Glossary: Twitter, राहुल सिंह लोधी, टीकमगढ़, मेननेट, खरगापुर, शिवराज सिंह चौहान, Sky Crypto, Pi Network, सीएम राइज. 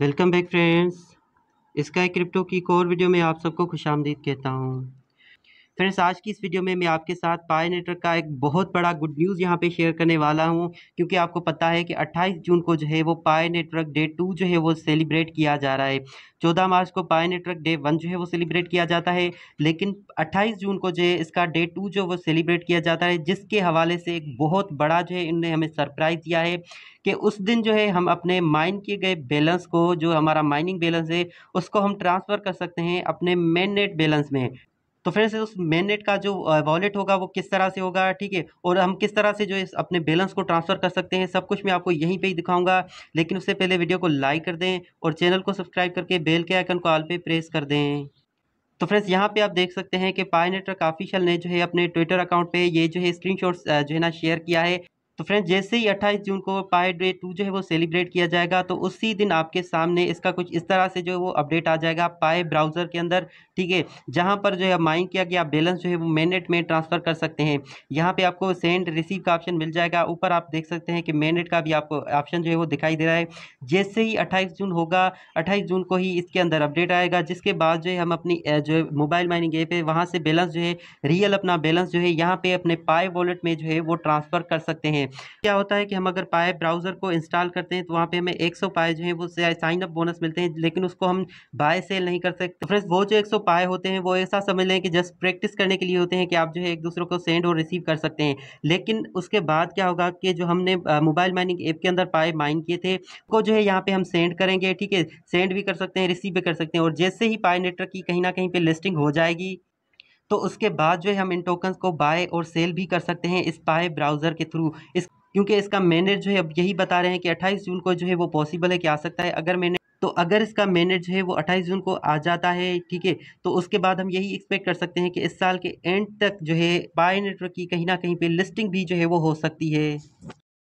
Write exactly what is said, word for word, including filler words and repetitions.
Welcome back friends, sky crypto की एक और वीडियो में आप सबको खुशामदीद कहता हूं। फ्रेंड्स, आज की इस वीडियो में मैं आपके साथ पाई नेटवर्क का एक बहुत बड़ा गुड न्यूज़ यहां पे शेयर करने वाला हूं, क्योंकि आपको पता है कि अट्ठाईस जून को जो है वो पाई नेटवर्क डे टू जो है वो सेलिब्रेट किया जा रहा है। चौदह मार्च को पाई नेटवर्क डे वन जो है वो सेलिब्रेट किया जाता है, लेकिन अट्ठाईस जून को जो है इसका डे टू जो वो सेलिब्रेट किया जाता है, जिसके हवाले से एक बहुत बड़ा जो है इनने हमें सरप्राइज़ दिया है कि उस दिन जो है हम अपने माइन किए गए बैलेंस को, जो हमारा माइनिंग बैलेंस है, उसको हम ट्रांसफ़र कर सकते हैं अपने मेननेट बैलेंस में। तो फ्रेंड्स, उस मेननेट का जो वॉलेट होगा वो किस तरह से होगा, ठीक है, और हम किस तरह से जो है अपने बैलेंस को ट्रांसफ़र कर सकते हैं, सब कुछ मैं आपको यहीं पे ही दिखाऊंगा। लेकिन उससे पहले वीडियो को लाइक कर दें और चैनल को सब्सक्राइब करके बेल के आइकन को ऑल पे प्रेस कर दें। तो फ्रेंड्स, यहाँ पे आप देख सकते हैं कि पाई नेटवर्क ऑफिशियल ने जो है अपने ट्विटर अकाउंट पे ये जो है स्क्रीनशॉट जो है ना शेयर किया है। तो फ्रेंड्स, जैसे ही अट्ठाईस जून को पाई डे टू जो है वो सेलिब्रेट किया जाएगा, तो उसी दिन आपके सामने इसका कुछ इस तरह से जो है वो अपडेट आ जाएगा पाई ब्राउज़र के अंदर, ठीक है, जहां पर जो है माइन किया गया बैलेंस जो है वो मेननेट में ट्रांसफ़र कर सकते हैं। यहां पे आपको सेंड रिसीव का ऑप्शन मिल जाएगा। ऊपर आप देख सकते हैं कि मेननेट का भी आपको ऑप्शन जो है वो दिखाई दे रहा है। जैसे ही अट्ठाईस जून होगा, अट्ठाईस जून को ही इसके अंदर अपडेट आएगा, जिसके बाद जो है हम अपनी जो है मोबाइल माइनिंग ऐप है वहाँ से बैलेंस जो है रियल अपना बैलेंस जो है यहाँ पर अपने पाई वॉलेट में जो है वो ट्रांसफ़र कर सकते हैं। क्या होता है कि हम अगर पाई ब्राउज़र को इंस्टॉल करते हैं तो वहाँ पे हमें एक सौ पाई जो है वो साइन अप बोनस मिलते हैं, लेकिन उसको हम बाय सेल नहीं कर सकते। तो फ्रेंड्स, वो जो एक सौ पाई होते हैं वो ऐसा समझ लें कि जस्ट प्रैक्टिस करने के लिए होते हैं कि आप जो है एक दूसरे को सेंड और रिसीव कर सकते हैं। लेकिन उसके बाद क्या होगा कि जो हमने मोबाइल माइनिंग ऐप के अंदर पाई माइन किए थे को जो है यहाँ पर हम सेंड करेंगे, ठीक है, सेंड भी कर सकते हैं, रिसीव भी कर सकते हैं। और जैसे ही पाई नेटवर्क की कहीं ना कहीं पर लिस्टिंग हो जाएगी तो उसके बाद जो है हम इन टोकन्स को बाय और सेल भी कर सकते हैं इस पाई ब्राउज़र के थ्रू। इस क्योंकि इसका मेननेट जो है अब यही बता रहे हैं कि अट्ठाईस जून को जो है वो पॉसिबल है कि आ सकता है। अगर मैंने तो अगर इसका मेननेट जो है वो अट्ठाईस जून को आ जाता है, ठीक है, तो उसके बाद हम यही एक्सपेक्ट कर सकते हैं कि इस साल के एंड तक जो है पाई नेटवर्क की कहीं ना कहीं पर लिस्टिंग भी जो है वो हो सकती है।